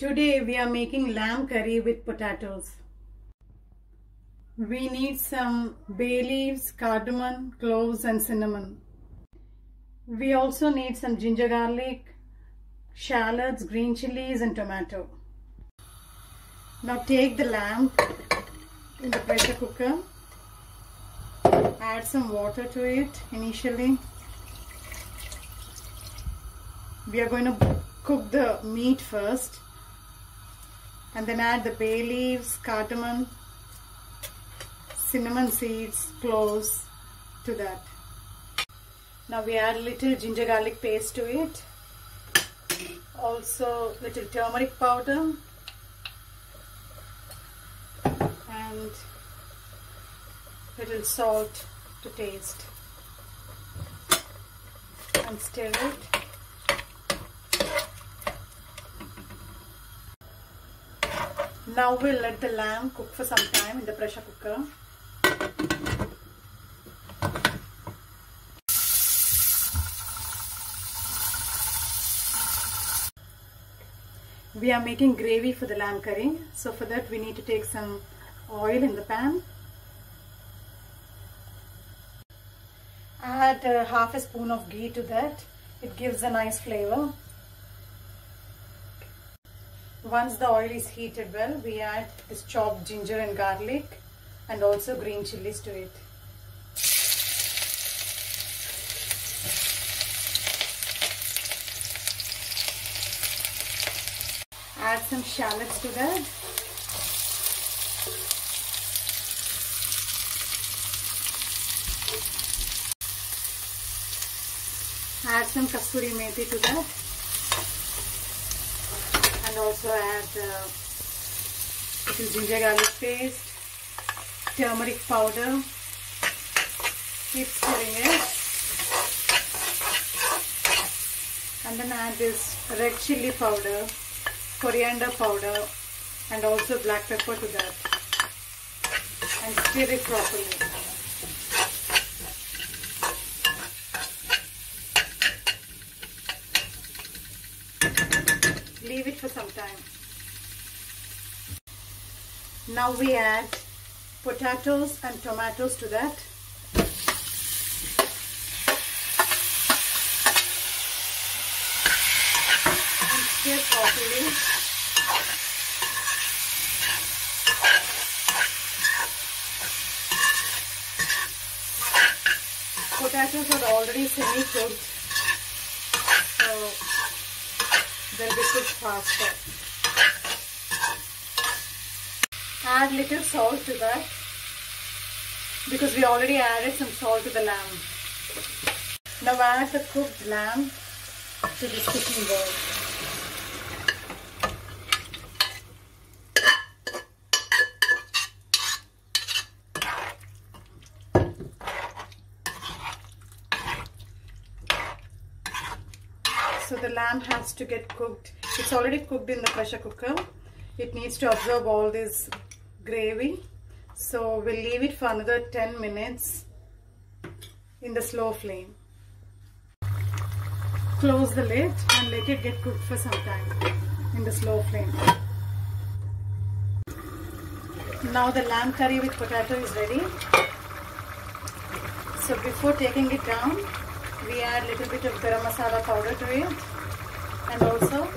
Today we are making lamb curry with potatoes. We need some bay leaves, cardamom, cloves and cinnamon. We also need some ginger garlic, shallots, green chilies and tomato. Now take the lamb in the pressure cooker. Add some water to it initially. We are going to cook the meat first. And then add the bay leaves, cardamom, cinnamon seeds, cloves to that. Now we add little ginger garlic paste to it. Also little turmeric powder. And little salt to taste. And stir it. Now we'll let the lamb cook for some time in the pressure cooker. We are making gravy for the lamb curry. So for that we need to take some oil in the pan. Add half a spoon of ghee to that. It gives a nice flavor. Once the oil is heated well, we add this chopped ginger and garlic and also green chilies to it. Add some shallots to that. Add some kasuri methi to that. And also add little ginger garlic paste, turmeric powder. Keep stirring it. And then add this red chilli powder, coriander powder, and also black pepper to that. And stir it properly. Leave it for some time. Now we add potatoes and tomatoes to that. And stir properly. Potatoes are already semi-cooked, so they'll be cooked faster. Add little salt to that because we already added some salt to the lamb. Now add the cooked lamb to this cooking bowl. So the lamb has to get cooked. It's already cooked in the pressure cooker. It needs to absorb all this gravy. So we'll leave it for another 10 minutes in the slow flame. Close the lid and let it get cooked for some time in the slow flame. Now the lamb curry with potato is ready. So before taking it down, we add a little bit of garam masala powder to it and also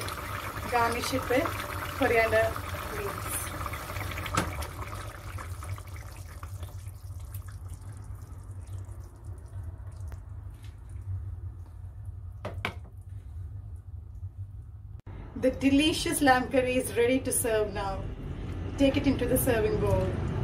garnish it with coriander leaves. The delicious lamb curry is ready to serve now. Take it into the serving bowl.